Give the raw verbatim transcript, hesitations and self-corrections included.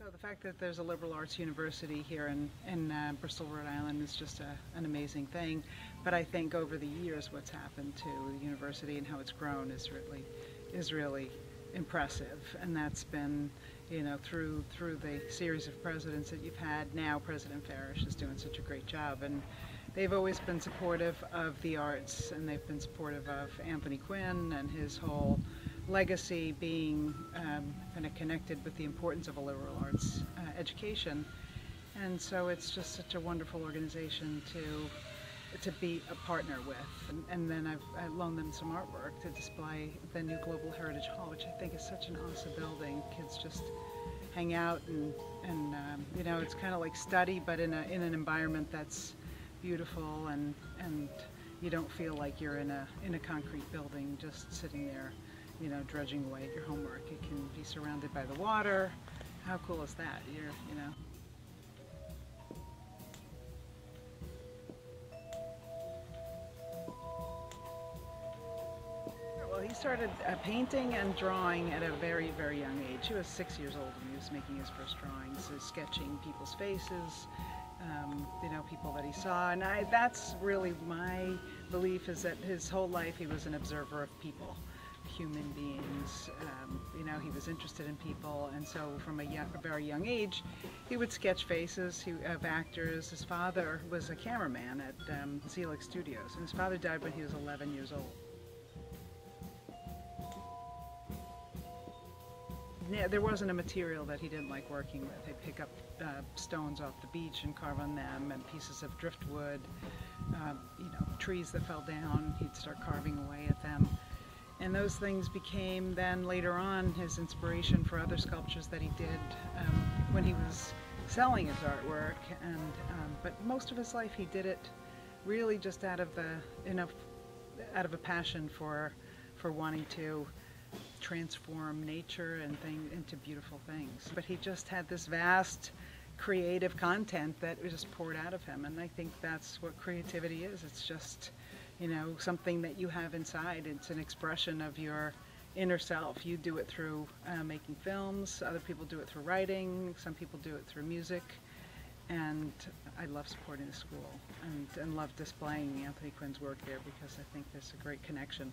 So the fact that there's a liberal arts university here in, in uh, Bristol, Rhode Island is just a, an amazing thing. But I think over the years what's happened to the university and how it's grown is really is really impressive. And that's been, you know, through through the series of presidents that you've had. Now President Farish is doing such a great job, and they've always been supportive of the arts, and they've been supportive of Anthony Quinn and his whole legacy being um, kind of connected with the importance of a liberal arts uh, education. And so it's just such a wonderful organization to to be a partner with. And, and then I've I loaned them some artwork to display the new Global Heritage Hall, which I think is such an awesome building. Kids just hang out and, and um, you know, it's kind of like study, but in, a, in an environment that's beautiful, and, and you don't feel like you're in a, in a concrete building just sitting there, you know, drudging away at your homework. It can be surrounded by the water. How cool is that? You're, you know. Well, he started uh, painting and drawing at a very, very young age. He was six years old when he was making his first drawings, so sketching people's faces, um, you know, people that he saw. And I, that's really my belief, is that his whole life he was an observer of people. Human beings, um, you know, he was interested in people, and so from a, young, a very young age, he would sketch faces he, of actors. His father was a cameraman at um, Zelic Studios, and his father died when he was eleven years old. Yeah, there wasn't a material that he didn't like working with. He'd pick up uh, stones off the beach and carve on them, and pieces of driftwood, um, you know, trees that fell down. He'd start carving away at them. And those things became then later on his inspiration for other sculptures that he did um, when he was selling his artwork. And um, but most of his life he did it really just out of the enough out of a passion for for wanting to transform nature and thing into beautiful things. But he just had this vast creative content that just poured out of him, and I think that's what creativity is. It's just, you know, something that you have inside. It's an expression of your inner self. You do it through uh, making films. Other people do it through writing. Some people do it through music. And I love supporting the school, and, and love displaying Anthony Quinn's work there, because I think there's a great connection.